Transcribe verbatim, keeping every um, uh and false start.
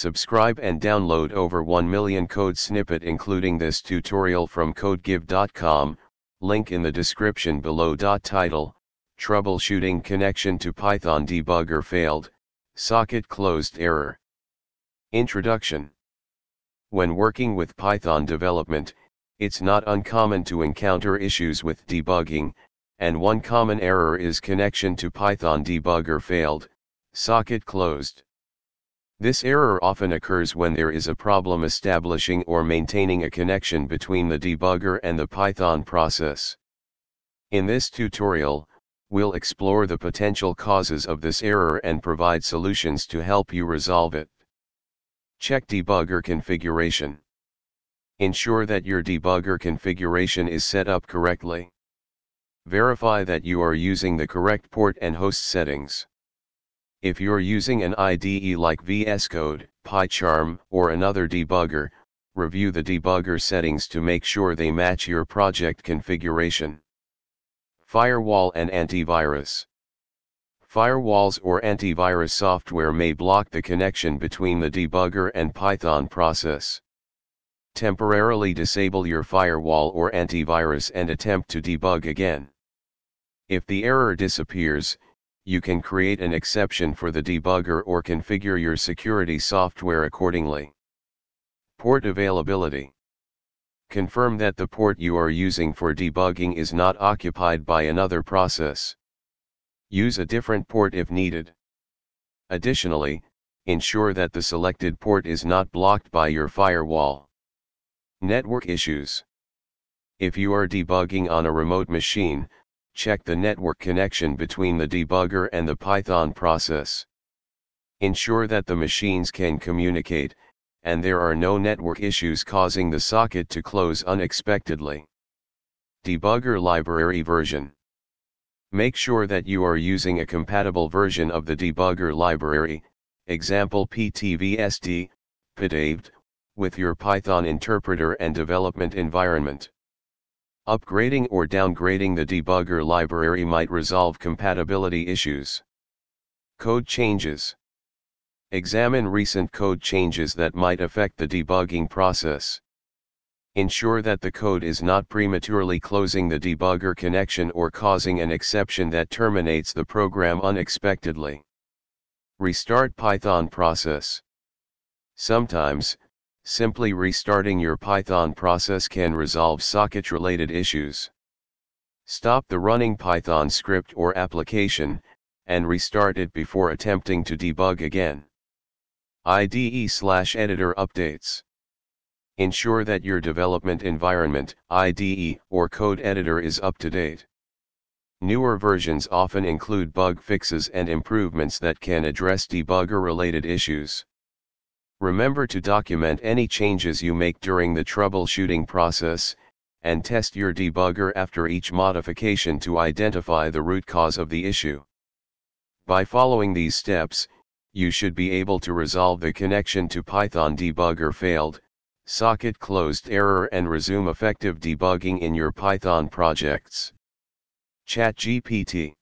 Subscribe and download over one million code snippet including this tutorial from CodeGive dot com, link in the description below. Title: Troubleshooting Connection to Python Debugger Failed, Socket Closed Error. Introduction. When working with Python development, it's not uncommon to encounter issues with debugging, and one common error is connection to Python debugger failed, socket closed. This error often occurs when there is a problem establishing or maintaining a connection between the debugger and the Python process. In this tutorial, we'll explore the potential causes of this error and provide solutions to help you resolve it. Check debugger configuration. Ensure that your debugger configuration is set up correctly. Verify that you are using the correct port and host settings. If you're using an I D E like V S Code, PyCharm, or another debugger, review the debugger settings to make sure they match your project configuration. Firewall and antivirus. Firewalls or antivirus software may block the connection between the debugger and Python process. Temporarily disable your firewall or antivirus and attempt to debug again. If the error disappears, you can create an exception for the debugger or configure your security software accordingly. Port availability. Confirm that the port you are using for debugging is not occupied by another process. Use a different port if needed. Additionally, ensure that the selected port is not blocked by your firewall. Network issues. If you are debugging on a remote machine, check the network connection between the debugger and the Python process. Ensure that the machines can communicate, and there are no network issues causing the socket to close unexpectedly. Debugger library version. Make sure that you are using a compatible version of the debugger library, example P T V S D, P D A V D, with your Python interpreter and development environment. Upgrading or downgrading the debugger library might resolve compatibility issues. Code changes. Examine recent code changes that might affect the debugging process. Ensure that the code is not prematurely closing the debugger connection or causing an exception that terminates the program unexpectedly. Restart Python process. Sometimes, simply restarting your Python process can resolve socket-related issues. Stop the running Python script or application, and restart it before attempting to debug again. I D E slash editor updates. Ensure that your development environment, I D E, or code editor is up to date. Newer versions often include bug fixes and improvements that can address debugger-related issues. Remember to document any changes you make during the troubleshooting process, and test your debugger after each modification to identify the root cause of the issue. By following these steps, you should be able to resolve the connection to Python debugger failed, socket closed error and resume effective debugging in your Python projects. ChatGPT.